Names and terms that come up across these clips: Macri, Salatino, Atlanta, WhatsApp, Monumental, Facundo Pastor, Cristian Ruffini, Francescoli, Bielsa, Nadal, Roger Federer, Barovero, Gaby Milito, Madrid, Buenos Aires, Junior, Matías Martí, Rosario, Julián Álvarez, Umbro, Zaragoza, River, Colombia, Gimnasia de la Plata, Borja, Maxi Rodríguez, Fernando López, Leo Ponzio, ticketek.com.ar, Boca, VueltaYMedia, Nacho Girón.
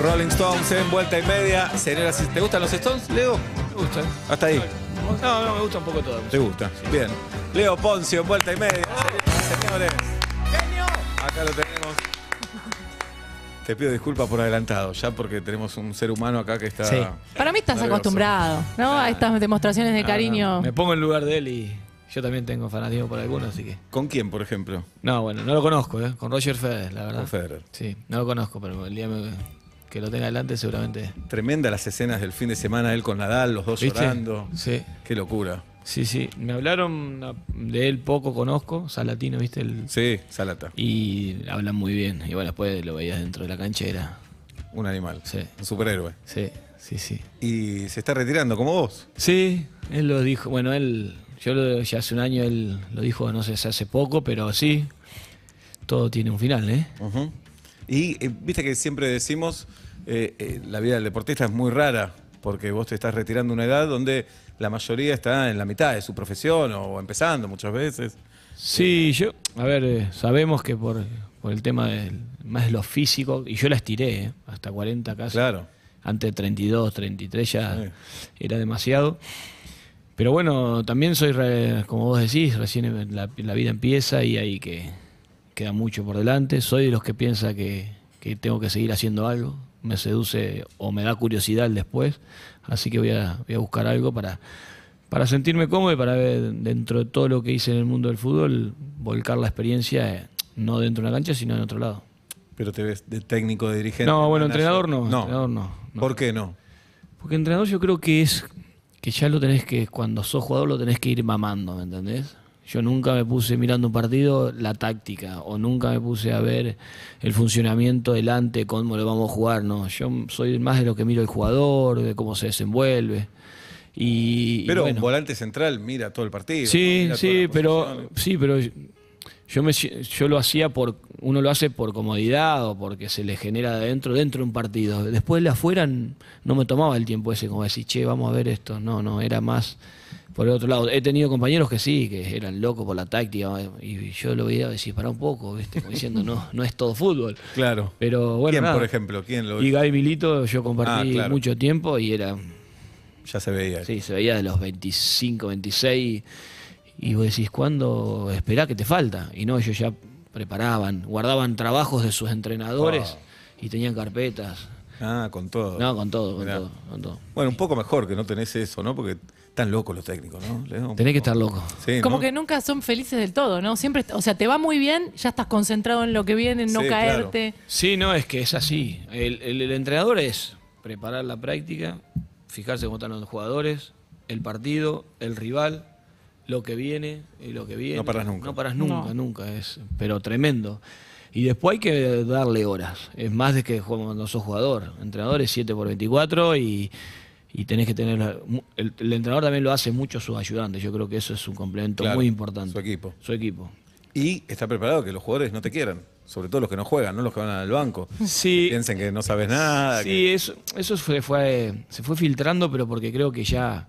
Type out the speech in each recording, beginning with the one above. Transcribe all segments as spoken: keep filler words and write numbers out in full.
Rolling Stones en vuelta y media. Señoras, ¿te gustan los Stones, Leo? Me gustan. ¿Hasta ahí? No, no, me gusta un poco todo. ¿Te gusta? Sí. Bien. Leo Ponzio en vuelta y media. ¡Oh! Señores. ¡Genio! Acá lo tenemos. Te pido disculpas por adelantado, ya porque tenemos un ser humano acá que está... Sí. Para mí estás nervioso. Acostumbrado, ¿no? Ah, a estas demostraciones de ah, cariño. No. Me pongo en lugar de él y yo también tengo fanatismo por algunos, así que... ¿Con quién, por ejemplo? No, bueno, no lo conozco, ¿eh? Con Roger Federer, la verdad. Con Federer. Sí, no lo conozco, pero el día que lo tenga adelante seguramente... Tremenda las escenas del fin de semana, él con Nadal, los dos ¿viste? Llorando. Sí. Qué locura. Sí, sí. Me hablaron de él poco, conozco, Salatino, ¿viste? El... Sí, Salata. Y hablan muy bien. Y bueno, después lo veías dentro de la cancha, era... Un animal. Sí. Un superhéroe. Sí, sí, sí. ¿Y se está retirando como vos? Sí, él lo dijo. Bueno, él... Yo lo, ya hace un año, él lo dijo, no sé, hace poco, pero sí, todo tiene un final, ¿eh? Uh-huh. Y eh, viste que siempre decimos, eh, eh, la vida del deportista es muy rara, porque vos te estás retirando a una edad donde la mayoría está en la mitad de su profesión o empezando muchas veces. Sí, yo, a ver, eh, sabemos que por, por el tema del, más de lo físico, y yo la estiré, ¿eh? Hasta cuarenta casi. Claro. Antes treinta y dos, treinta y tres ya sí. Era demasiado. Pero bueno, también soy, re, como vos decís, recién la, la vida empieza y ahí que queda mucho por delante. Soy de los que piensa que, que tengo que seguir haciendo algo. Me seduce o me da curiosidad el después. Así que voy a, voy a buscar algo para, para sentirme cómodo y para ver dentro de todo lo que hice en el mundo del fútbol, volcar la experiencia eh, no dentro de una cancha, sino en otro lado. ¿Pero te ves de técnico, de dirigente? No, bueno, entrenador no, no. entrenador no. no. ¿Por qué no? Porque entrenador yo creo que es... que ya lo tenés que, cuando sos jugador lo tenés que ir mamando, ¿me entendés? Yo nunca me puse mirando un partido la táctica, o nunca me puse a ver el funcionamiento delante, cómo lo vamos a jugar, no. Yo soy más de lo que miro el jugador, de cómo se desenvuelve. Y, pero y bueno. Un volante central mira todo el partido. Sí, ¿no? Sí, pero, sí, pero yo, me, yo lo hacía por, uno lo hace por comodidad o porque se le genera de adentro, dentro de un partido. Después de afuera no me tomaba el tiempo ese, como decir, che, vamos a ver esto. No, no, era más por el otro lado. He tenido compañeros que sí, que eran locos por la táctica y yo lo veía decir, pará un poco, ¿viste? Como diciendo, no, no es todo fútbol. Claro. Pero bueno, ¿quién, nada. Por ejemplo? ¿Quién lo hizo? Y Gaby Milito, yo compartí ah, claro. mucho tiempo y era... Ya se veía. Sí, se veía de los veinticinco, veintiséis... Y vos decís, ¿cuándo? Esperá que te falta. Y no, ellos ya preparaban, guardaban trabajos de sus entrenadores oh. y tenían carpetas. Ah, con todo. No, con todo, con todo, con todo. Bueno, un poco mejor que no tenés eso, ¿no? Porque están locos los técnicos, ¿no? Tenés poco... que estar loco. Sí, como ¿no? que nunca son felices del todo, ¿no? Siempre, o sea, te va muy bien, ya estás concentrado en lo que viene, en no sí, caerte. Claro. Sí, no, es que es así. El, el, el entrenador es preparar la práctica, fijarse cómo están los jugadores, el partido, el rival... Lo que viene y lo que viene. No paras nunca. No paras nunca, no. nunca. Es, pero tremendo. Y después hay que darle horas. Es más de que cuando sos jugador. Entrenador es siete por veinticuatro y, y tenés que tener... El, el entrenador también lo hace mucho sus ayudantes. Yo creo que eso es un complemento claro, muy importante. Su equipo. Su equipo. Y está preparado que los jugadores no te quieran. Sobre todo los que no juegan, no los que van al banco. Sí. Que piensen que no sabes nada. Sí, que... eso, eso fue, fue, se fue filtrando, pero porque creo que ya...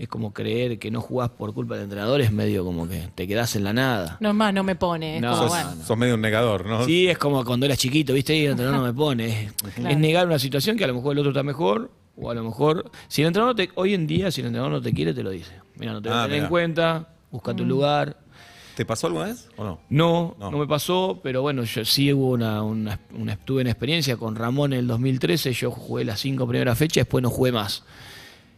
Es como creer que no jugás por culpa del entrenador, es medio como que te quedás en la nada. No, más no me pone. No, sos, bueno. sos medio un negador, ¿no? Sí, es como cuando eras chiquito, ¿viste? Y el entrenador no me pone. Claro. Es negar una situación que a lo mejor el otro está mejor, o a lo mejor... Si el entrenador te, hoy en día, si el entrenador no te quiere, te lo dice. Mira, no te voy a tener en cuenta, busca tu lugar. ¿Te pasó alguna vez o no? No, no, no me pasó, pero bueno, yo sí hubo una, una, una... Tuve una experiencia con Ramón en el dos mil trece, yo jugué las cinco primeras fechas, después no jugué más.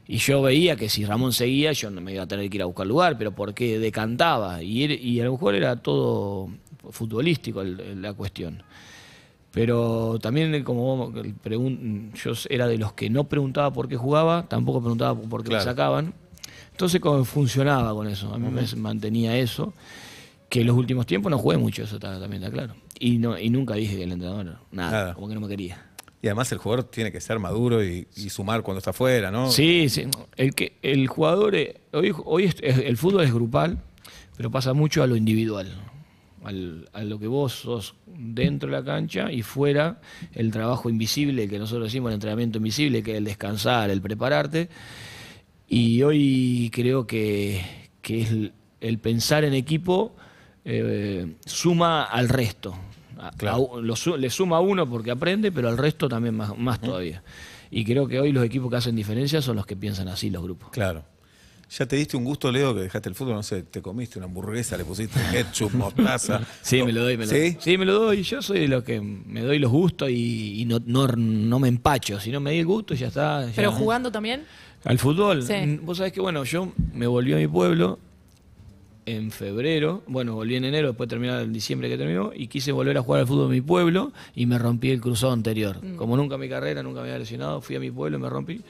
Y yo veía que si Ramón seguía, yo no me iba a tener que ir a buscar lugar, pero porque decantaba. Y, él, y a lo mejor era todo futbolístico el, la cuestión. Pero también, como yo era de los que no preguntaba por qué jugaba, tampoco preguntaba por qué claro. me sacaban. Entonces como funcionaba con eso. A mí uh-huh. me mantenía eso. Que en los últimos tiempos no jugué mucho, eso está, también está claro. Y, no, y nunca dije que el entrenador, nada, nada, como que no me quería. Y además el jugador tiene que ser maduro y, y sumar cuando está afuera, ¿no? Sí, sí. El, que, el jugador... Hoy, hoy es, el fútbol es grupal, pero pasa mucho a lo individual. Al, a lo que vos sos dentro de la cancha y fuera, el trabajo invisible, que nosotros decimos el entrenamiento invisible, que es el descansar, el prepararte. Y hoy creo que, que es el, el pensar en equipo eh, suma al resto. A, claro. a, lo, le suma uno porque aprende, pero al resto también más, más uh-huh. todavía. Y creo que hoy los equipos que hacen diferencia son los que piensan así, los grupos. Claro. Ya te diste un gusto, Leo, que dejaste el fútbol, no sé, te comiste una hamburguesa, le pusiste ketchup, mostaza. Sí, me lo doy, me lo doy. ¿Sí? Sí, me lo doy. Yo soy de los que me doy los gustos y, y no, no, no me empacho. Si no me di el gusto, ya está. Ya. ¿Pero jugando también? Al fútbol. Sí. Vos sabés que, bueno, yo me volví a mi pueblo en febrero. Bueno, volví en enero, después terminó el diciembre que terminó, y quise volver a jugar al fútbol en mi pueblo y me rompí el cruzado anterior. Mm. Como nunca mi carrera, nunca me había lesionado, fui a mi pueblo y me rompí.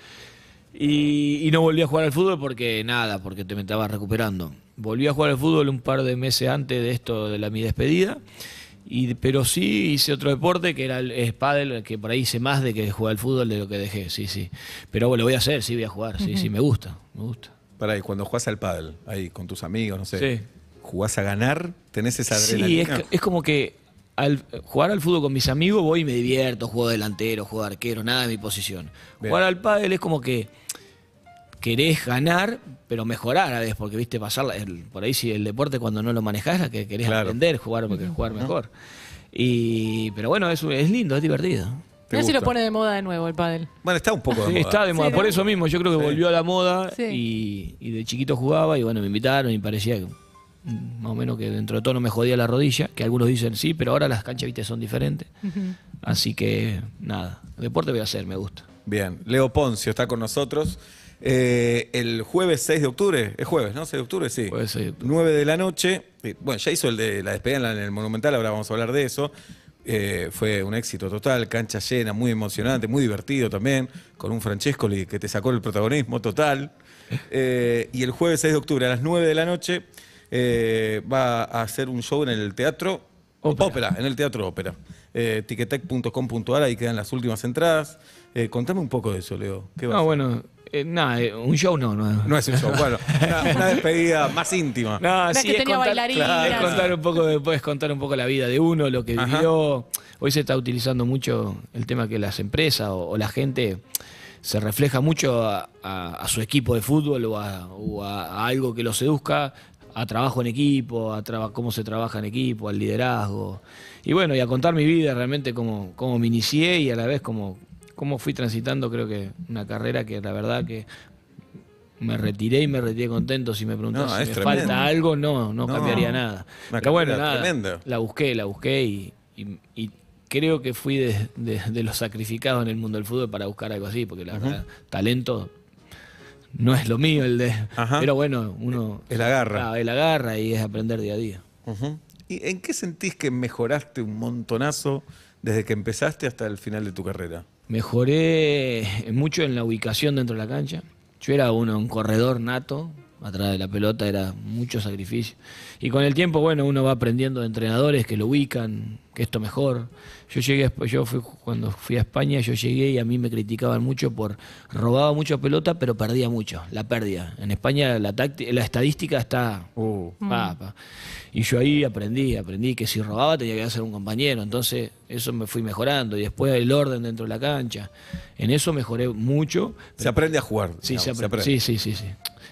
Y, y no volví a jugar al fútbol porque nada, porque te me estaba recuperando. Volví a jugar al fútbol un par de meses antes de esto, de la mi despedida, y, pero sí hice otro deporte que era el pádel, que por ahí hice más de que jugar al fútbol de lo que dejé, sí, sí. Pero bueno, lo voy a hacer, sí voy a jugar, sí, uh-huh. sí, me gusta, me gusta. Para ahí, cuando jugás al pádel, ahí con tus amigos, no sé, sí. ¿jugás a ganar? ¿Tenés esa adrenalina? Sí, es, es como que al jugar al fútbol con mis amigos voy y me divierto, juego delantero, juego arquero, nada de mi posición. Bien. Jugar al pádel es como que querés ganar, pero mejorar a veces, porque viste pasar la, el, por ahí si el deporte cuando no lo manejás, la que querés claro. aprender, jugar, porque jugar mejor. Y, pero bueno, es, es lindo, es divertido. No sé si lo pone de moda de nuevo el pádel. Bueno, está un poco de sí, moda. Está de moda, sí, por eso mismo, yo creo que sí. volvió a la moda sí. y, y de chiquito jugaba y bueno, me invitaron y parecía que más o menos que dentro de todo no me jodía la rodilla, que algunos dicen sí, pero ahora las canchas viste son diferentes. Uh-huh. Así que nada, deporte voy a hacer, me gusta. Bien, Leo Ponzio está con nosotros. Eh, el jueves seis de octubre, es jueves, ¿no? seis de octubre, sí. Jueves seis de octubre. nueve de la noche. Bueno, ya hizo el de la despedida en el Monumental, ahora vamos a hablar de eso. Eh, fue un éxito total, cancha llena, muy emocionante, muy divertido también, con un Francescoli que te sacó el protagonismo total. Eh, y el jueves seis de octubre a las nueve de la noche eh, va a hacer un show en el Teatro Ópera, Ópera en el Teatro Ópera. Eh, ticketek punto com punto a r, ahí quedan las últimas entradas. Eh, contame un poco de eso, Leo. ¿Qué va no, a bueno... Eh, nada, eh, un show no, no. No es un show, bueno. Una, una despedida más íntima. No, no sí, es que es tenía contar, bailarinas. Claro, es contar un poco, después contar un poco la vida de uno, lo que Ajá. vivió. Hoy se está utilizando mucho el tema que las empresas o, o la gente se refleja mucho a, a, a su equipo de fútbol o a, o a, a algo que los seduzca, a trabajo en equipo, a traba, cómo se trabaja en equipo, al liderazgo. Y bueno, y a contar mi vida realmente como, como me inicié y a la vez como... cómo fui transitando, creo que una carrera que la verdad que me retiré y me retiré contento. Si me preguntás no, si me tremendo. Falta algo, no, no, no cambiaría nada. Pero bueno, nada, la busqué, la busqué y, y, y creo que fui de, de, de los sacrificados en el mundo del fútbol para buscar algo así, porque la Ajá. verdad, talento no es lo mío, el de Ajá. pero bueno, uno... El agarra. El agarra y es aprender día a día. Uh-huh. ¿Y en qué sentís que mejoraste un montonazo desde que empezaste hasta el final de tu carrera? Mejoré mucho en la ubicación dentro de la cancha. Yo era uno, un corredor nato, atrás de la pelota era mucho sacrificio. Y con el tiempo, bueno, uno va aprendiendo de entrenadores que lo ubican, que esto mejor. Yo llegué, yo fui, cuando fui a España, yo llegué y a mí me criticaban mucho por... Robaba mucho pelota, pero perdía mucho, la pérdida. En España la, la estadística está... Uh, pa, pa. Y yo ahí aprendí, aprendí que si robaba tenía que hacer un compañero. Entonces eso me fui mejorando. Y después el orden dentro de la cancha. En eso mejoré mucho. Se aprende a jugar. Sí, digamos, se se aprende. Sí, sí, sí, sí.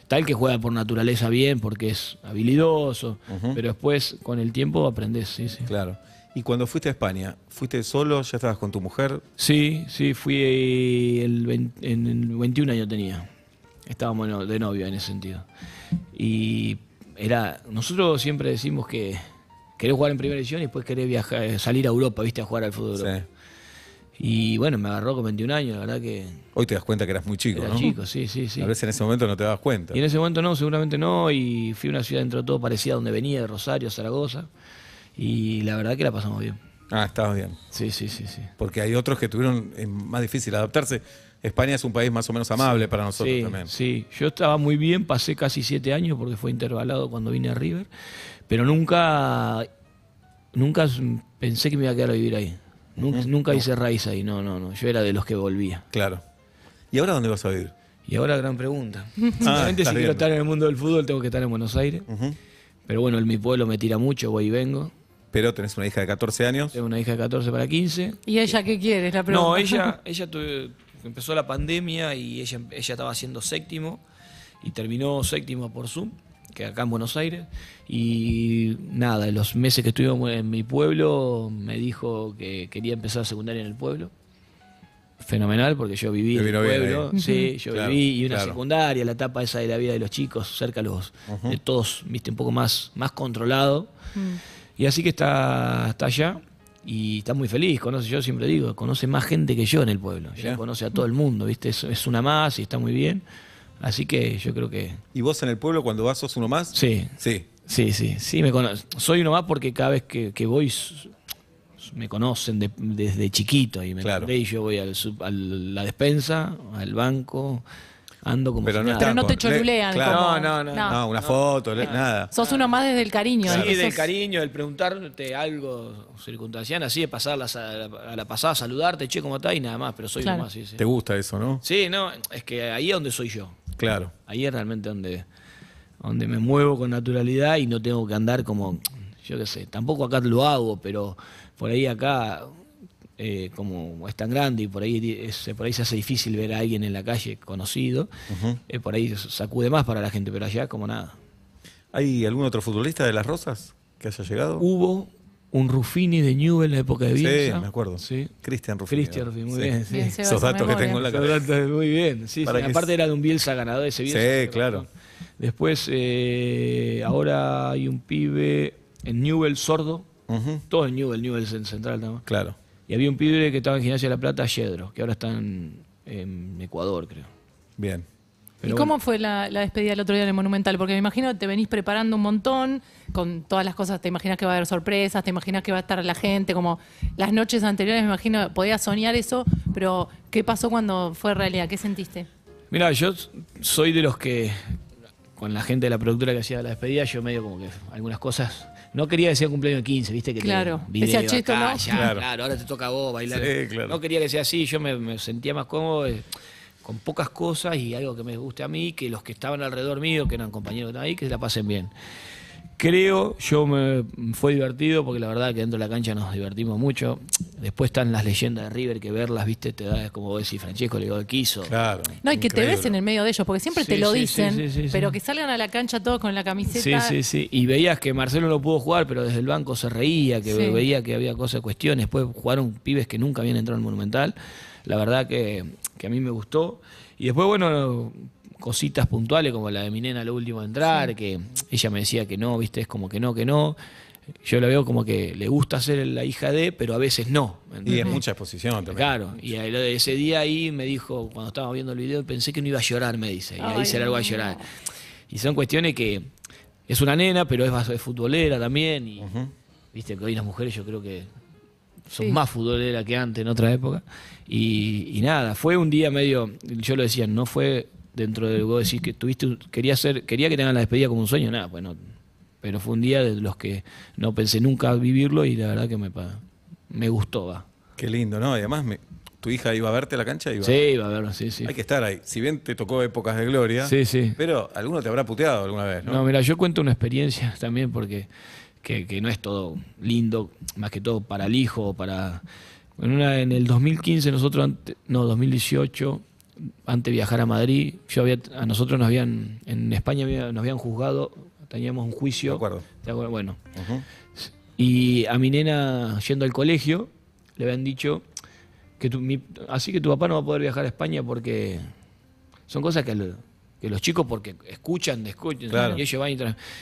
Tal que juega por naturaleza bien, porque es habilidoso. Uh-huh. Pero después con el tiempo aprendés, sí, sí. Claro. ¿Y cuando fuiste a España, fuiste solo? ¿Ya estabas con tu mujer? Sí, sí, fui el veinte, en el veintiún años tenía. Estábamos de novio en ese sentido. Y... Era, nosotros siempre decimos que querés jugar en primera división y después querés viajar, salir a Europa, viste, a jugar al fútbol. Sí. Y bueno, me agarró con veintiún años, la verdad que... Hoy te das cuenta que eras muy chico, era ¿no? chico, sí, sí, sí. A veces en ese momento no te dabas cuenta. Y en ese momento no, seguramente no, y fui a una ciudad dentro de todo parecida a donde venía, de Rosario, Zaragoza, y la verdad que la pasamos bien. Ah, estabas bien. Sí, sí, sí, sí. Porque hay otros que tuvieron más difícil adaptarse. España es un país más o menos amable sí, para nosotros sí, también. Sí, yo estaba muy bien, pasé casi siete años porque fue intervalado cuando vine a River, pero nunca, nunca pensé que me iba a quedar a vivir ahí. Nunca, uh-huh. nunca hice raíz ahí, no, no, no. Yo era de los que volvía. Claro. ¿Y ahora dónde vas a vivir? Y ahora gran pregunta. Sinceramente, ah, si bien. Quiero estar en el mundo del fútbol tengo que estar en Buenos Aires, uh-huh. pero bueno, mi pueblo me tira mucho, voy y vengo. Pero tenés una hija de catorce años. Tengo una hija de catorce para quince. ¿Y ella qué quiere? Es la pregunta. No, ella, ella tuve, empezó la pandemia y ella, ella estaba haciendo séptimo y terminó séptimo por Zoom, que acá en Buenos Aires. Y nada, los meses que estuvimos en mi pueblo, me dijo que quería empezar secundaria en el pueblo. Fenomenal, porque yo viví en el pueblo. Bien, ¿eh? Sí, yo claro, viví y una claro. secundaria, la etapa esa de la vida de los chicos, cerca los, uh-huh. de todos, viste, un poco más, más controlado. Uh-huh. Y así que está, está allá. Y está muy feliz, conoce, yo siempre digo, conoce más gente que yo en el pueblo. Ya conoce a todo el mundo, ¿viste? Es, es una más y está muy bien. Así que yo creo que... ¿Y vos en el pueblo cuando vas sos uno más? Sí. Sí. Sí, sí. Sí, me cono... Soy uno más porque cada vez que, que voy me conocen de, desde chiquito. Y me claro. y yo voy al sub, a la despensa, al banco... Ando como pero, si no nada. Pero no te cholulean. Claro. Como... No, no, no, no. No, una no, foto, no, nada. Sos uno más desde el cariño. Claro. Sí, sos... del cariño, del preguntarte algo circunstancial, así de pasarlas a la, a la pasada, saludarte, che, ¿cómo estás? Y nada más, pero soy claro. uno más. Sí, sí. ¿Te gusta eso, no? Sí, no, es que ahí es donde soy yo. Claro. Ahí es realmente donde, donde me muevo con naturalidad y no tengo que andar como, yo qué sé, tampoco acá lo hago, pero por ahí acá... Eh, como es tan grande y por ahí, es, por ahí se hace difícil ver a alguien en la calle conocido, uh-huh. eh, por ahí sacude más para la gente, pero allá como nada. ¿Hay algún otro futbolista de Las Rosas que haya llegado? Hubo un Ruffini de Newell en la época de Bielsa. Sí, me acuerdo. Sí. Cristian Ruffini. Cristian Ruffini, muy sí. bien. Sí. bien Esos datos memoria. que tengo en la cabeza. Muy bien, sí, sí. Aparte era de un Bielsa ganador, ese Bielsa. Sí, claro. Después, eh, ahora hay un pibe en Newell, sordo. Uh-huh. Todo en Newell, Newell en Central también. Claro. Y había un pibe que estaba en Gimnasia de la Plata, Yedro, que ahora está en, en Ecuador, creo. Bien. Pero ¿y cómo bueno. fue la, la despedida el otro día en el Monumental? Porque me imagino que te venís preparando un montón con todas las cosas. Te imaginas que va a haber sorpresas, te imaginas que va a estar la gente. Como las noches anteriores, me imagino, podías soñar eso, pero ¿qué pasó cuando fue realidad? ¿Qué sentiste? Mirá, yo soy de los que, con la gente de la productora que hacía la despedida, yo medio como que algunas cosas... No quería que sea cumpleaños de quince, viste que claro. te video acá, no. ya, claro. claro, ahora te toca a vos bailar. Sí, claro. No quería que sea así, yo me, me sentía más cómodo eh, con pocas cosas y algo que me guste a mí, que los que estaban alrededor mío, que eran compañeros que estaban ahí, que se la pasen bien. Creo, yo me fue divertido porque la verdad que dentro de la cancha nos divertimos mucho. Después están las leyendas de River que verlas, viste, te da, es como vos decís, Francescoli, le digo, quiso. Claro. No, y que increíble. Te ves en el medio de ellos, porque siempre sí, te lo sí, dicen, sí, sí, sí, pero sí. que salgan a la cancha todos con la camiseta. Sí, sí, sí. Y veías que Marcelo no pudo jugar, pero desde el banco se reía, que sí. veía que había cosas, cuestiones. Después jugaron pibes que nunca habían entrado al Monumental. La verdad que, que a mí me gustó. Y después, bueno... cositas puntuales como la de mi nena, lo último de entrar, sí. que ella me decía que no, viste, es como que no, que no. Yo la veo como que le gusta ser la hija de, pero a veces no. ¿Entendés? Y es mucha exposición también. Claro, y ese día ahí me dijo, cuando estábamos viendo el video, pensé que no iba a llorar, me dice, y ahí se largó a llorar. Y son cuestiones que es una nena, pero es, es futbolera también, y uh-huh. viste que hoy las mujeres yo creo que son sí. más futboleras que antes en otra época. Y, y nada, fue un día medio, yo lo decía, no fue... Dentro de vos decís que tuviste, quería hacer, quería que tengan la despedida como un sueño, nada, pues no. Pero fue un día de los que no pensé nunca vivirlo y la verdad que me, me gustó, va. Qué lindo, ¿no? Y además, me, ¿tu hija iba a verte a la cancha? Iba. Sí, iba a verlo, sí, sí. Hay que estar ahí. Si bien te tocó épocas de gloria, sí, sí. pero alguno te habrá puteado alguna vez, ¿no? No, mira, yo cuento una experiencia también porque que, que no es todo lindo, más que todo para el hijo, para. En, una, en el dos mil quince, nosotros, ante, no, dos mil dieciocho. Antes de viajar a Madrid, yo había, a nosotros nos habían, en España nos habían juzgado, teníamos un juicio. De acuerdo. De acuerdo bueno. Uh-huh. Y a mi nena, yendo al colegio, le habían dicho, que tu, mi, así que tu papá no va a poder viajar a España porque son cosas que, el, que los chicos porque escuchan, escuchan, claro. y ellos van y,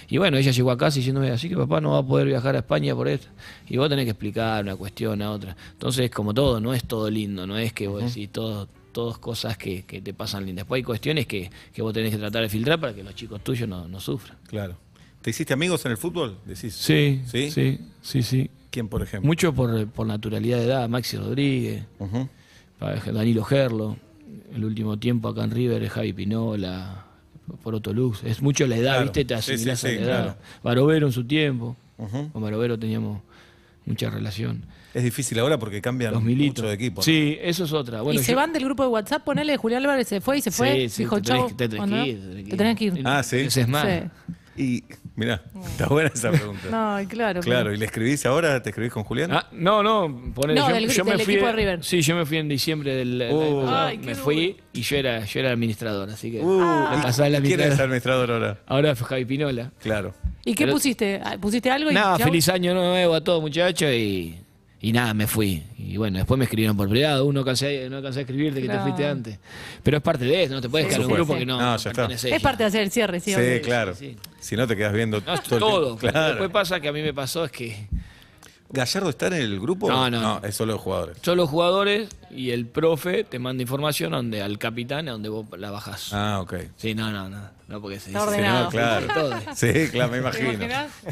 y bueno, ella llegó a casa diciéndome, así que papá no va a poder viajar a España por esto. Y vos tenés que explicar una cuestión a otra. Entonces, como todo, no es todo lindo, no es que vos uh-huh. decís todo... todas cosas que, que te pasan lindas. Después hay cuestiones que, que vos tenés que tratar de filtrar para que los chicos tuyos no, no sufran. Claro. ¿Te hiciste amigos en el fútbol? Decís. Sí, sí, sí, sí, sí. ¿Quién, por ejemplo? Mucho por, por naturalidad de edad, Maxi Rodríguez, uh-huh. Danilo Gerlo, el último tiempo acá en River, Javi Pinola, Poroto Lux. Es mucho la edad, claro. ¿viste? Te asimilás sí, sí, sí, a la edad. Claro. Barovero en su tiempo. Uh-huh. Con Barovero teníamos mucha relación. Es difícil ahora porque cambian mucho de equipo. ¿No? Sí, eso es otra. Bueno, y yo... se van del grupo de WhatsApp, ponele, Julián Álvarez se fue y se fue. Sí, sí, dijo, te tenés, chau, te tenés que ir. Te tenés que ir. Ah, sí. Ese es más. Sí. Y Mirá, está buena esa pregunta. No, claro. Claro, pero... ¿y le escribís ahora? ¿Te escribís con Julián? Ah, no, no. Ponele, no, yo, del, yo del me fui, equipo de River. Sí, yo me fui en diciembre del... Uh, del ay, me fui y yo era, yo era administrador, así que... Uh, la pasada la ¿quién es administrador ahora? Ahora fue Javi Pinola. Claro. ¿Y qué pero, pusiste? ¿Pusiste algo? Y nada, chau? Feliz año nuevo a todos, muchachos, y... Y nada, me fui. Y bueno, después me escribieron por privado. Uno cansé, no cansé de escribirte que no. Te fuiste antes. Pero es parte de eso, no te puedes sí, quedar en un grupo que no, no ya está. Es parte de hacer el cierre, sí. Sí, hombre. Claro. Sí. Si no te quedas viendo no, todo. todo. Claro. Después pasa que a mí me pasó es que... ¿Gallardo está en el grupo? No, no. No, es solo los jugadores. Solo los jugadores y el profe te manda información donde al capitán a donde vos la bajás. Ah, ok. Sí, no, no, no. No porque se dice. Está ordenado. Sí, no, claro. Sí, claro, me imagino.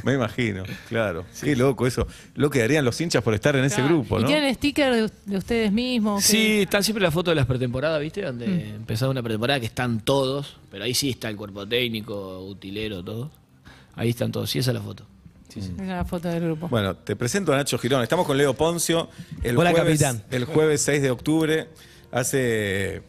Me imagino, claro. Sí. Qué loco eso. Lo que darían los hinchas por estar en claro. ese grupo, ¿no? ¿Y tienen stickers de ustedes mismos? Sí, que... están siempre las fotos de las pretemporadas, ¿viste? Donde mm. empezaba una pretemporada que están todos, pero ahí sí está el cuerpo técnico, utilero, todo. Ahí están todos, sí, esa es la foto. Sí, sí. Una foto del grupo. Bueno, te presento a Nacho Girón. Estamos con Leo Ponzio. El Hola, jueves, capitán. El jueves seis de octubre, hace,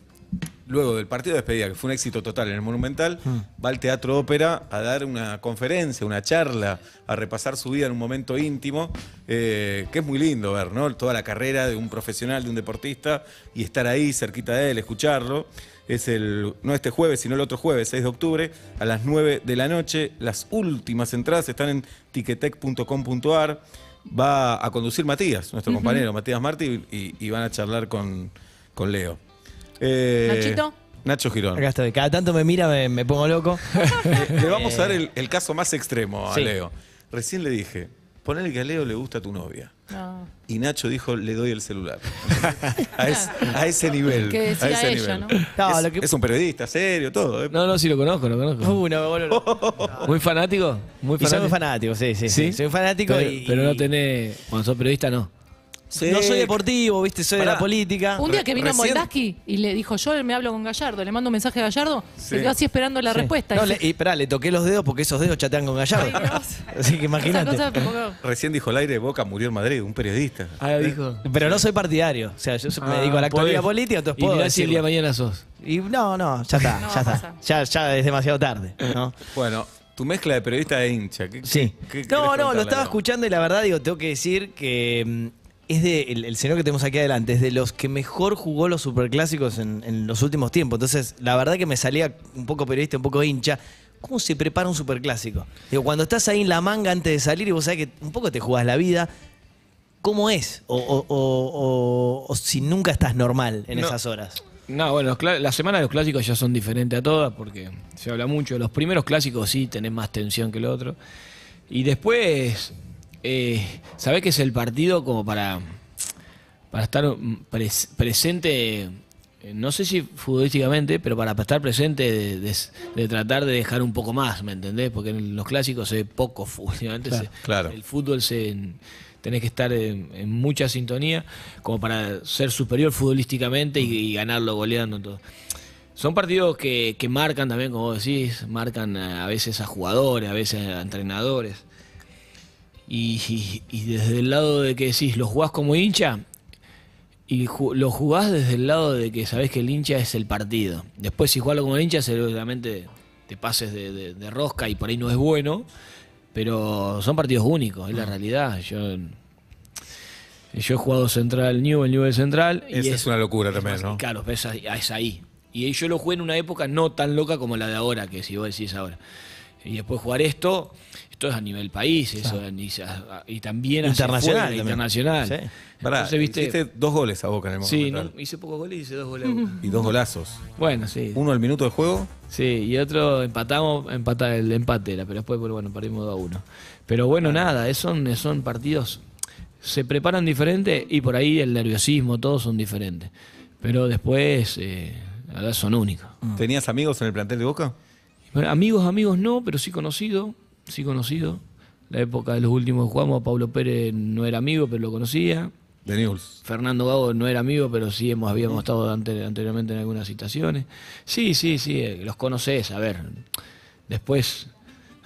luego del partido de despedida, que fue un éxito total en el Monumental, mm. va al Teatro Ópera a dar una conferencia, una charla, a repasar su vida en un momento íntimo, eh, que es muy lindo ver, ¿no? Toda la carrera de un profesional, de un deportista, y estar ahí cerquita de él, escucharlo. Es el, no este jueves, sino el otro jueves, seis de octubre, a las nueve de la noche. Las últimas entradas están en ticketek punto com punto ar. Va a conducir Matías, nuestro uh-huh. compañero Matías Martí, y, y van a charlar con, con Leo. Eh, Nachito. Nacho Girón. Acá estoy. Cada tanto me mira, me, me pongo loco. Le vamos a dar el, el caso más extremo a sí. Leo. Recién le dije, ponele que a Leo le gusta tu novia. No. Y Nacho dijo, le doy el celular. a, es, a ese nivel. Que decía a ese ella, nivel. ¿No? No, es, lo que... es un periodista, serio, todo. ¿Eh? No, no, sí lo conozco, lo conozco. Uh, no, no, no. ¿Muy fanático? Muy fanático. Y soy un fanático, sí, sí, sí. Soy un fanático pero, y... Pero no tenés... Cuando sos periodista, no. Sí. No soy deportivo, viste, soy Pará. de la política. Un día que vino Recién... Moldaski y le dijo, yo me hablo con Gallardo, le mando un mensaje a Gallardo, sí. se quedó así esperando la sí. respuesta. No, le, y esperá, le toqué los dedos porque esos dedos chatean con Gallardo. Ay, así que imagínate. Recién dijo al aire, Boca murió en Madrid, un periodista. Ah, dijo. Pero no soy partidario, o sea, yo ah, me dedico a la actualidad política, entonces puedo decir. Y si el día de mañana sos. Y no, no, ya está, no, ya está. Ya, ya es demasiado tarde, ¿no? Bueno. Tu mezcla de periodista de hincha. ¿Qué, sí. ¿qué, qué, no, no, lo estaba escuchando y la verdad, digo, tengo que decir que es de el, el señor que tenemos aquí adelante, es de los que mejor jugó los superclásicos en, en los últimos tiempos. Entonces, la verdad que me salía un poco periodista, un poco hincha. ¿Cómo se prepara un superclásico? Digo, cuando estás ahí en la manga antes de salir y vos sabés que un poco te jugás la vida, ¿cómo es? O, o, o, o, o si nunca estás normal en no. esas horas. No, bueno, la semana de los clásicos ya son diferentes a todas porque se habla mucho. Los primeros clásicos sí tenés más tensión que el otro. Y después, eh, sabés que es el partido como para, para estar pres, presente, no sé si futbolísticamente, pero para estar presente de, de, de tratar de dejar un poco más, ¿me entendés? Porque en los clásicos se ve poco fútbol. Claro, se, claro. El fútbol se... Tenés que estar en, en mucha sintonía como para ser superior futbolísticamente y, y ganarlo goleando. Todo. Son partidos que, que marcan también, como vos decís, marcan a veces a jugadores, a veces a entrenadores. Y, y, y desde el lado de que decís, lo jugás como hincha y ju lo jugás desde el lado de que sabés que el hincha es el partido. Después si jugás como hincha, seguramente te pases de, de, de rosca y por ahí no es bueno. Pero son partidos únicos, es la realidad. Yo, yo he jugado Central Newell, Newell Central. Esa es, es una locura es también, más, ¿no? Claro, es, es ahí. Y yo lo jugué en una época no tan loca como la de ahora, que si vos decís ahora. Y después jugar esto, esto es a nivel país, eso, ah. y, y también internacional. Fuera, internacional. Sí. Pará, entonces, ¿viste? Hiciste dos goles a Boca en el momento. Sí, no, hice pocos goles y hice dos goles a Boca. Y dos golazos. Bueno, sí. Uno al minuto de juego. Sí, y otro empatamos, empata, el empate era, pero después bueno, perdimos dos a uno. Pero bueno, ah. nada, son, son partidos, se preparan diferente y por ahí el nerviosismo, todos son diferentes. Pero después, eh, la verdad son únicos. ¿Tenías amigos en el plantel de Boca? Bueno, amigos, amigos no, pero sí conocido, sí conocido. La época de los últimos jugamos, Pablo Pérez no era amigo, pero lo conocía. De Newell. Fernando Gago no era amigo, pero sí hemos, habíamos estado ante, anteriormente en algunas situaciones. Sí, sí, sí, los conocés, a ver. Después,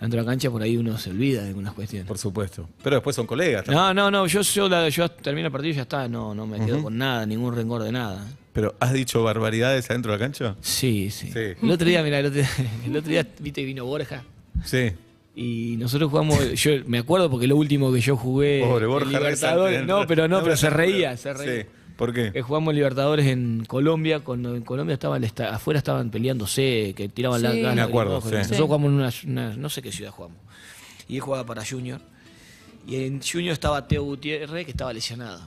dentro de la cancha, por ahí uno se olvida de algunas cuestiones. Por supuesto. Pero después son colegas también. No, no, no, yo, yo, la, yo termino el partido y ya está, no, no me quedo uh-huh. con nada, ningún rencor de nada. ¿Pero has dicho barbaridades adentro de la cancha? Sí, sí. sí. El otro día, mirá, el otro día, el otro día viste, vino Borja. Sí. Y nosotros jugamos, yo me acuerdo porque lo último que yo jugué Pobre, Borja, en Libertadores, no, pero no, no pero se reía, se reía. Sí. ¿Por qué? Que jugamos Libertadores en Colombia, cuando en Colombia estaban afuera estaban peleándose, que tiraban sí, la gas, me acuerdo, sí. Nosotros jugamos en una, una, no sé qué ciudad jugamos. Y él jugaba para Junior. Y en Junior estaba Teo Gutiérrez, que estaba lesionado.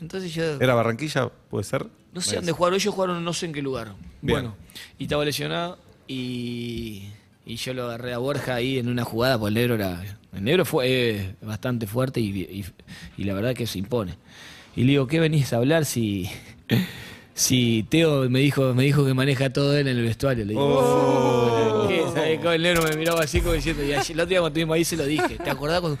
Entonces yo, ¿era Barranquilla? ¿Puede ser? No sé dónde jugaron, ellos jugaron no sé en qué lugar. Bien. Bueno, y estaba lesionado y... Y yo lo agarré a Borja ahí en una jugada, porque el negro era, el negro fue eh, bastante fuerte y, y, y la verdad que se impone. Y le digo, ¿qué venís a hablar si, si Teo me dijo, me dijo que maneja todo él en el vestuario? Le digo, oh. ¿Qué? ¿Sabés? El negro me miraba así como diciendo, y ayer, el otro día cuando estuvimos ahí se lo dije, ¿te acordás? Cuando...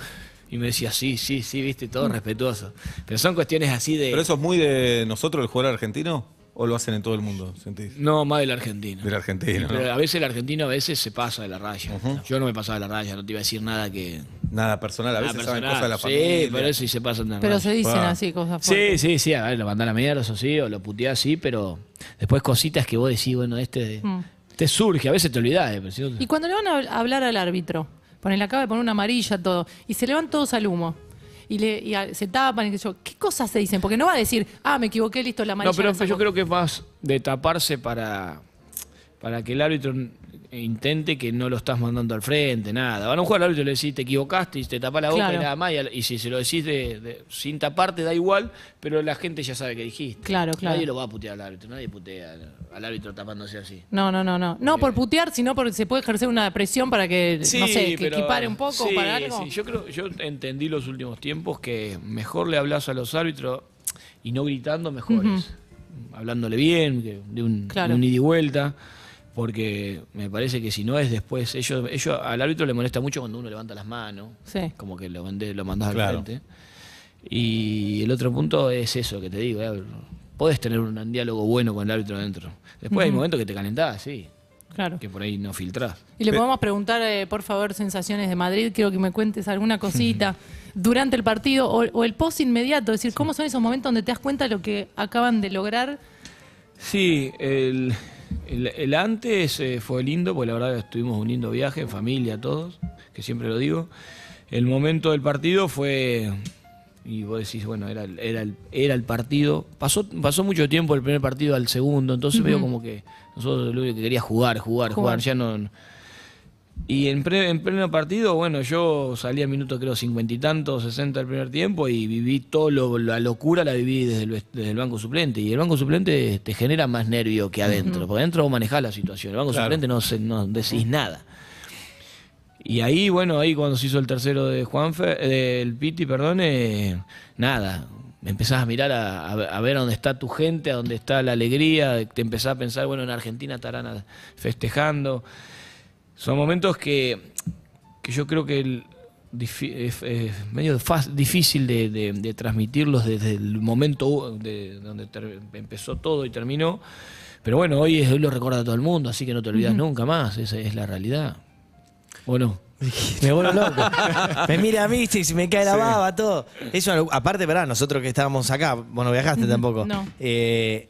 Y me decía, sí, sí, sí, viste, todo respetuoso. Pero son cuestiones así de... ¿Pero eso es muy de nosotros, el jugador argentino? ¿O lo hacen en todo el mundo, sentís? No, más del argentino. Del argentino, ¿no? Pero a veces el argentino a veces se pasa de la raya. Uh-huh. Yo no me pasaba de la raya, no te iba a decir nada que... Nada personal, a nada veces personal. Saben cosas de la familia. Sí, pero eso y se pasan de la pero raya. Pero se dicen ah. así cosas fuertes. Sí, sí, sí, a ver, lo mandás a la mierda, eso sí, o lo puteás, sí, pero después cositas que vos decís, bueno, este mm. te surge, a veces te olvidás. Eh, si no te... Y cuando le van a hablar al árbitro, ponen, acaba de poner una amarilla, todo, y se le van todos al humo. Y, le, y a, se tapan y que yo, ¿qué cosas se dicen? Porque no va a decir, ah, me equivoqué, listo, la amarilla. No, pero yo creo que es más de taparse para, para que el árbitro intente que no lo estás mandando al frente, nada. A lo mejor al árbitro le decís, te equivocaste y te tapás la boca claro. y nada más. Y, y si se lo decís de, de, sin taparte, da igual, pero la gente ya sabe que dijiste. Claro, claro. Nadie lo va a putear al árbitro, nadie putea al, al árbitro tapándose así. No, no, no, no. No porque, por putear, sino porque se puede ejercer una presión para que, sí, no sé, que pero, equipare un poco sí, para algo. Sí, yo creo, yo entendí los últimos tiempos que mejor le hablas a los árbitros y no gritando, mejor uh-huh. es. Hablándole bien, que, de un, claro. de un ida y vuelta. Porque me parece que si no es después, ellos, ellos al árbitro le molesta mucho cuando uno levanta las manos, sí. como que lo, lo mandás claro. al frente. Y el otro punto es eso que te digo, ¿eh? Podés tener un diálogo bueno con el árbitro adentro. Después uh-huh. hay momentos que te calentás, sí. Claro. Que por ahí no filtrás. Y le podemos preguntar, eh, por favor, sensaciones de Madrid. Quiero que me cuentes alguna cosita durante el partido o, o el post inmediato. Es decir, ¿cómo son esos momentos donde te das cuenta de lo que acaban de lograr? Sí, el... El, el antes eh, fue lindo, porque la verdad estuvimos un lindo viaje, en familia, todos, que siempre lo digo. El momento del partido fue, y vos decís, bueno, era, era, era el partido. Pasó, pasó mucho tiempo del primer partido al segundo, entonces uh-huh. veo como que nosotros lo que quería jugar, jugar, jugar, jugar ya no... no. Y en, pre, en pleno partido, bueno, yo salí al minuto creo cincuenta y tantos, sesenta del primer tiempo y viví todo, lo, la locura la viví desde el, desde el banco suplente. Y el banco suplente te genera más nervio que adentro, uh-huh. porque adentro vos manejás la situación, el banco claro. suplente no, no decís nada. Y ahí, bueno, ahí cuando se hizo el tercero de Juanfer, del Piti, perdón, eh, nada. Empezás a mirar, a, a ver a dónde está tu gente, a dónde está la alegría, te empezás a pensar, bueno, en Argentina estarán festejando... Son momentos que, que yo creo que el, es, es medio fácil, difícil de, de, de transmitirlos desde el momento de, donde ter, empezó todo y terminó. Pero bueno, hoy, es, hoy lo recuerda todo el mundo, así que no te olvidas mm. nunca más. Esa es la realidad. ¿O no? Me vuelvo loco. Me mira a mí y me cae la baba, todo. Eso, aparte, pará, nosotros que estábamos acá, vos no viajaste mm, tampoco. No. Eh,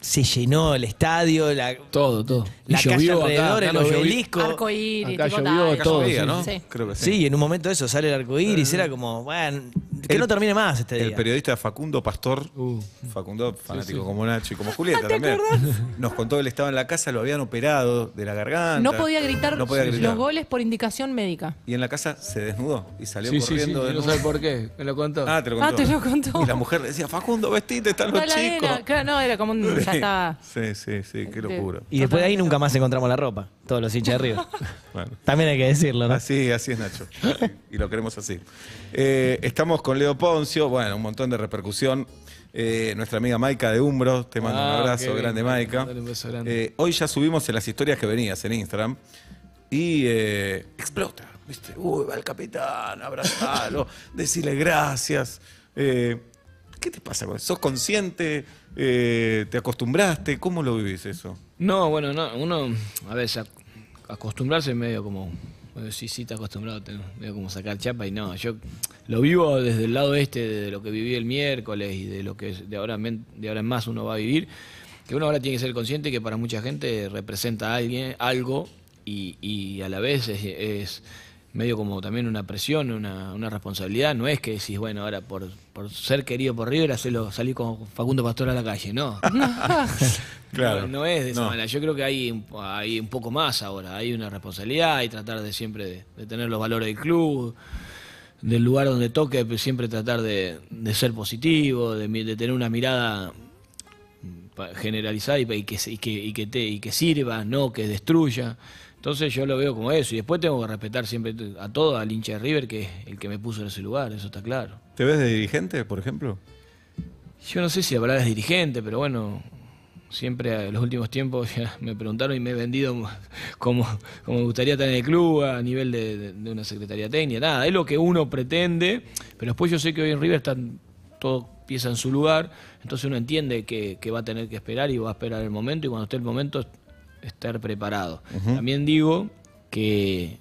Se llenó el estadio, la, todo, todo. La calle alrededor, acá, el obelisco. Arcoíris, acá llovió, acá todo, llovió, ¿no? Sí. Creo que sí. Sí, en un momento eso sale el arcoíris, uh, era como, bueno, que el, no termine más este día. El periodista Facundo Pastor, uh, Facundo, fanático sí, sí. como Nacho y como Julieta también, acordás? Nos contó que él estaba en la casa, lo habían operado de la garganta. No podía gritar, no podía gritar. Los goles por indicación médica. Y en la casa se desnudó y salió sí, corriendo. Sí, sí, no sé por qué, me lo contó. Ah, te lo contó. Ah, te lo contó. Y la mujer le decía, Facundo, vestite, están los chicos. No, era como un... Sí, sí, sí, qué locura. Y después de ahí nunca más encontramos la ropa, todos los hinchas de River. Bueno. También hay que decirlo, ¿no? Así, así es Nacho, así, y lo queremos así. Eh, estamos con Leo Ponzio, bueno, un montón de repercusión. Eh, nuestra amiga Maica de Umbro, te mando ah, un abrazo, okay, grande Maica. Eh, hoy ya subimos en las historias que venías en Instagram y eh, explota, ¿viste? Uy, va el capitán, abrazalo, decirle gracias. Eh, ¿Qué te pasa? ¿Sos consciente? Eh, ¿Te acostumbraste? ¿Cómo lo vivís eso? No, bueno, no, uno a veces acostumbrarse es medio como, bueno, sí, sí, te acostumbrado, te, medio como sacar chapa y no, yo lo vivo desde el lado este, de lo que viví el miércoles y de lo que de ahora, de ahora en más uno va a vivir, que uno ahora tiene que ser consciente que para mucha gente representa a alguien, algo y, y a la vez es... es medio como también una presión, una, una responsabilidad. No es que decís, bueno, ahora por, por ser querido por River, hacelo, salí con Facundo Pastor a la calle. No, claro, no, no es de esa no. manera. Yo creo que hay, hay un poco más ahora. Hay una responsabilidad, hay tratar de siempre de, de tener los valores del club, del lugar donde toque, pero siempre tratar de, de ser positivo, de, de tener una mirada generalizada y, y, que, y, que, y, que te, y que sirva, no que destruya. Entonces yo lo veo como eso, y después tengo que respetar siempre a todo, al hincha de River, que es el que me puso en ese lugar, eso está claro. ¿Te ves de dirigente, por ejemplo? Yo no sé si la palabra es dirigente, pero bueno, siempre en los últimos tiempos ya me preguntaron y me he vendido como, como me gustaría estar en el club, a nivel de, de, de una secretaría técnica, nada, es lo que uno pretende, pero después yo sé que hoy en River están todos piezas en su lugar, entonces uno entiende que, que va a tener que esperar y va a esperar el momento, y cuando esté el momento... estar preparado. Uh-huh. También digo que,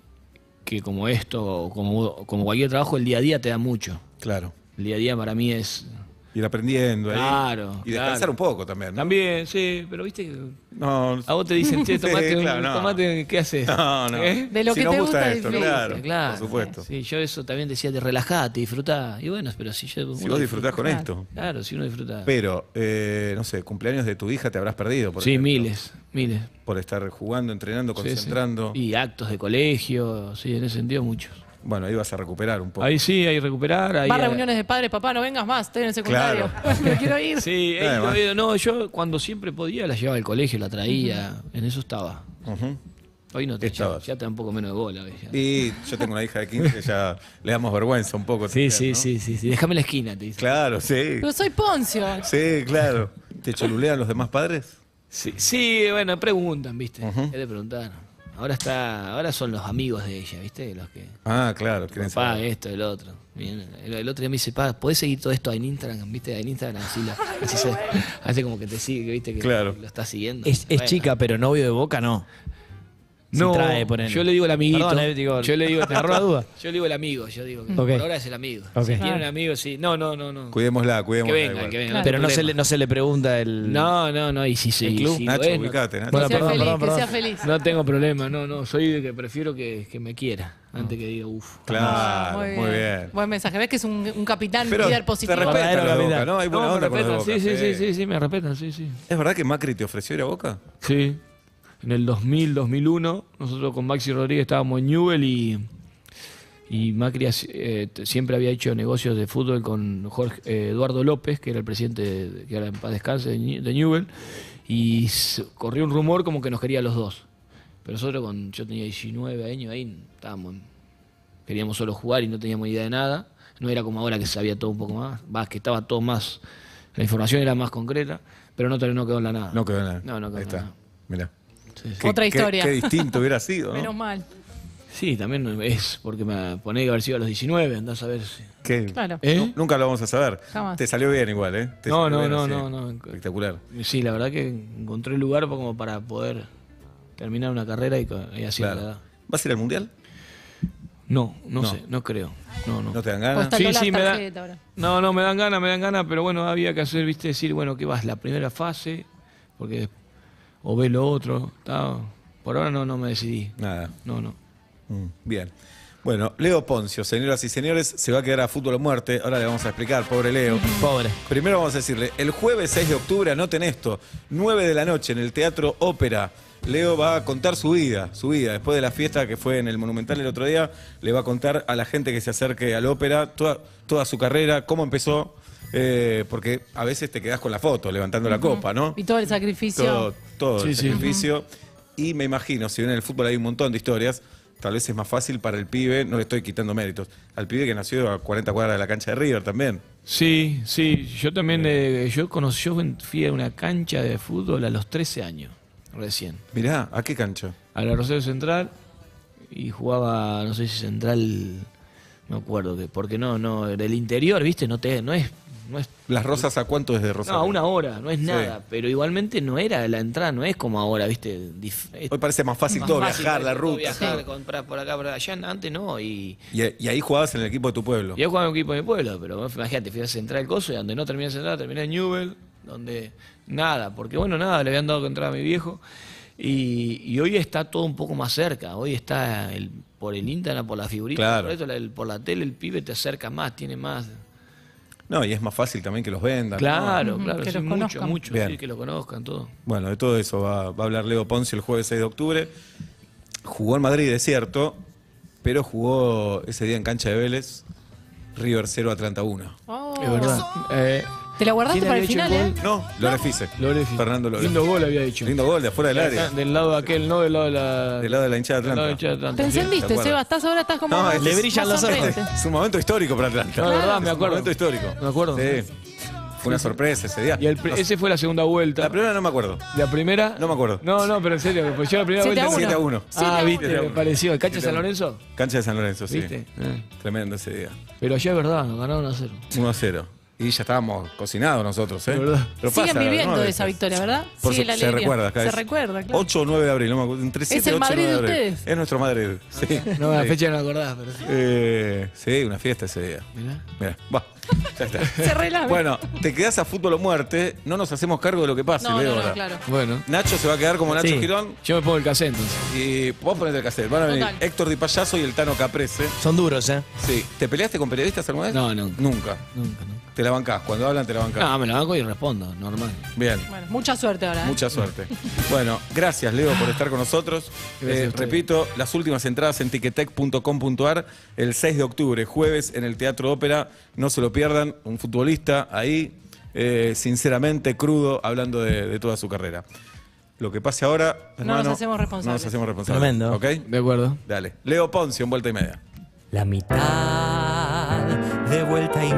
que como esto, como, como cualquier trabajo, el día a día te da mucho. Claro. El día a día para mí es... ir aprendiendo ahí. Claro. Y descansar claro. un poco también, ¿no? También, sí, pero viste... No, a vos te dicen, che, tomate, sí, claro, no. tomate, ¿qué haces? No, no. ¿Eh? De lo si que te gusta, gusta esto, claro, claro. Por supuesto. Sí, yo eso también decía, te relajate, disfrutá. Y bueno, pero si yo... Si vos disfrutás con claro, esto. Claro, si uno disfruta. Pero, eh, no sé, cumpleaños de tu hija te habrás perdido, por ejemplo. Sí, miles, miles. Por estar jugando, entrenando, concentrando. Sí, sí. Y actos de colegio, sí, en ese sentido muchos. Bueno, ahí vas a recuperar un poco. Ahí sí, ahí recuperar. Ahí más hay... reuniones de padres, papá, no vengas más, estoy en el secundario. Claro. Me quiero ir. Sí, no, él, no, yo cuando siempre podía la llevaba al colegio, la traía, uh-huh. en eso estaba. Uh-huh. Hoy no te echabas. Ya, ya te da un poco menos de bola. Ya. Y yo tengo una hija de quince que ya le damos vergüenza un poco. Sí, también, sí, ¿no? sí, sí, sí, déjame la esquina, te dice. Claro, sí. Pero soy Ponzio. Sí, claro. ¿Te cholulean los demás padres? Sí, sí, bueno, preguntan, viste, uh-huh. ¿qué te preguntaron? Ahora está, ahora son los amigos de ella, ¿viste? Los que... Ah, claro. Tu papá, esto, el otro. Bien, el, el otro día me dice, pa, ¿podés seguir todo esto en Instagram? ¿Viste? En Instagram así, la, así se, hace como que te sigue, ¿viste? Que claro. lo está siguiendo. Es, bueno. es chica, pero novio de Boca no. No, trae, yo le digo el amiguito. Perdón, digo, yo le digo el amigo. Yo le digo el amigo. Yo digo que okay. por ahora es el amigo. Okay. Si tiene un amigo, sí. No, no, no, no. Cuidémosla, cuidémosla. Que venga, que venga. Claro. Pero no se, le, no se le pregunta el. No, no, no. Y si se. Sí, club, si Nacho, es, ubicate, Nacho. Bueno, que sea perdón, feliz, perdón, perdón. Que sea feliz. No tengo problema, no, no. Soy de que prefiero que, que me quiera. Antes que diga, uff. Claro, muy bien. muy bien. Buen mensaje. Ves que es un, un capitán, un líder positivo. Te respetan la Boca, ¿no? Hay buena onda con la Boca. Sí, sí, sí, sí, me respetan, sí, sí. ¿Es verdad que Macri te ofreció ir a Boca? Sí. En el dos mil, dos mil uno, nosotros con Maxi Rodríguez estábamos en Newell y, y Macri eh, siempre había hecho negocios de fútbol con Jorge, eh, Eduardo López, que era el presidente, de, que era en paz descanse, de Newell, y corrió un rumor como que nos quería los dos. Pero nosotros, con, yo tenía diecinueve años, ahí estábamos, queríamos solo jugar y no teníamos idea de nada. No era como ahora que sabía todo un poco más, bah, que estaba todo más, la información era más concreta, pero no, no quedó en la nada. No quedó en la nada. No, no quedó ahí en está. Nada. Mirá. Sí, sí. Otra historia. Qué, qué distinto hubiera sido, ¿no? Menos mal. Sí, también es porque me poné que haber sido a los diecinueve, andás a ver si... ¿Qué? Claro. ¿Eh? Nunca lo vamos a saber. Jamás. Te salió bien igual, ¿eh? Te no, no, bien, no, no, no. Espectacular. Sí, la verdad que encontré el lugar como para poder terminar una carrera y, y así claro. la edad. ¿Vas a ir al Mundial? No, no, no sé, no creo. No, no. ¿No te dan ganas? Sí, sí, me da... No, no, me dan ganas, me dan ganas, pero bueno, había que hacer, viste, decir, bueno, que vas la primera fase, porque después... o ve lo otro. Tá. Por ahora no, no me decidí. Nada. No, no. Mm, bien. Bueno, Leo Ponzio, señoras y señores, se va a quedar a fútbol a muerte. Ahora le vamos a explicar, pobre Leo. Pobre. Primero vamos a decirle, el jueves seis de octubre, anoten esto, nueve de la noche en el Teatro Ópera. Leo va a contar su vida, su vida. Después de la fiesta que fue en el Monumental el otro día, le va a contar a la gente que se acerque al Ópera toda, toda su carrera, cómo empezó. Eh, porque a veces te quedás con la foto, levantando uh-huh. la copa, ¿no? Y todo el sacrificio. Todo, todo sí, el sí. sacrificio. Uh-huh. Y me imagino, si bien en el fútbol hay un montón de historias, tal vez es más fácil para el pibe, no le estoy quitando méritos, al pibe que nació a cuarenta cuadras de la cancha de River también. Sí, sí, yo también, eh, yo conocí, yo fui a una cancha de fútbol a los trece años, recién. Mirá, ¿a qué cancha? A la Rosario Central, y jugaba, no sé si Central, no acuerdo, que porque no, no, del interior, ¿viste? No, te, no es... No es, ¿Las Rosas a cuánto es de Rosario? No, a una hora, no es nada, sí. pero igualmente no era la entrada, no es como ahora, ¿viste? Dif Hoy parece más fácil más todo fácil, viajar, la ruta. Viajar, sí. comprar por acá, por allá, antes no. Y, y, y ahí jugabas en el equipo de tu pueblo. Yo jugaba en el equipo de mi pueblo, pero imagínate, fui a Central el coso y donde no terminé Central, terminé en Newell, donde nada, porque bueno, nada, le habían dado que entraba a mi viejo. Y, y hoy está todo un poco más cerca, hoy está el por el Instagram, por la figurita, claro. por, eso, la, el, por la tele, el pibe te acerca más, tiene más... No, y es más fácil también que los vendan. Claro, ¿no? claro, que sí, los mucho, mucho, sí, que lo conozcan, todo. Bueno, de todo eso va, va a hablar Leo Ponzio el jueves seis de octubre. Jugó en Madrid, es cierto, pero jugó ese día en cancha de Vélez, River cero, Atlanta uno. Oh. Es verdad. Eh, ¿Te lo guardaste para el final, eh? No, lo refice. Fernando López. Lindo gol había hecho. Lindo gol, de afuera del área. Del lado de aquel, no del lado de la... Del lado de la hinchada de Atlanta. Te encendiste, Seba, estás ahora estás como... No, le brillan las orejas. Es un momento histórico para Atlanta. No, la verdad, me acuerdo. Es un momento histórico. Me acuerdo. Fue una sorpresa ese día. Y el, no, ese fue la segunda vuelta. La primera no me acuerdo. ¿La primera? No me acuerdo. No, no, pero en serio, pues yo la primera vuelta siete a uno. Ah, viste, me pareció. ¿Cancha de San Lorenzo? Cancha de San Lorenzo, sí. ¿Viste? Eh. Tremendo ese día. Pero allá es verdad, nos ganaron a cero. uno a cero. Y ya estábamos cocinados nosotros, ¿eh? ¿Verdad? Pero siguen pasa, viviendo de ¿no? esa victoria, ¿verdad? Por su, la se recuerda, acá se es recuerda, claro. ocho o nueve de abril, no me acuerdo. Entre siete, ¿es el Madrid de ustedes? Es nuestro Madrid, sí. No, la fecha no me acordás, pero sí. Eh, sí, una fiesta ese día. Mirá. Mirá, va. Ya está. Se relame. Bueno, te quedás a fútbol o muerte, no nos hacemos cargo de lo que pase. No, Leo, no, no, claro. Bueno. Nacho se va a quedar como Nacho sí. Girón. Yo me pongo el cassette, entonces. Y vos ponés el cassette. Van a venir Total. Héctor Di Payaso y el Tano Caprese. Son duros, ¿eh? Sí. ¿Te peleaste con periodistas alguna vez? No, nunca. Nunca. Nunca, nunca. Te la bancás, cuando hablan te la bancás. No, me la banco y respondo, normal. Bien. Bueno, mucha suerte ahora. ¿eh? Mucha suerte. Bueno, gracias Leo por estar con nosotros. Eh, repito, las últimas entradas en ticketek punto com punto ar, el seis de octubre, jueves en el Teatro Ópera. No se lo pierdan, un futbolista ahí, eh, sinceramente crudo, hablando de, de toda su carrera. Lo que pase ahora, hermano, no nos hacemos responsables. No nos hacemos responsables. Tremendo. ¿Ok? De acuerdo. Dale. Leo Ponzio, en Vuelta y Media. La mitad de Vuelta y Media.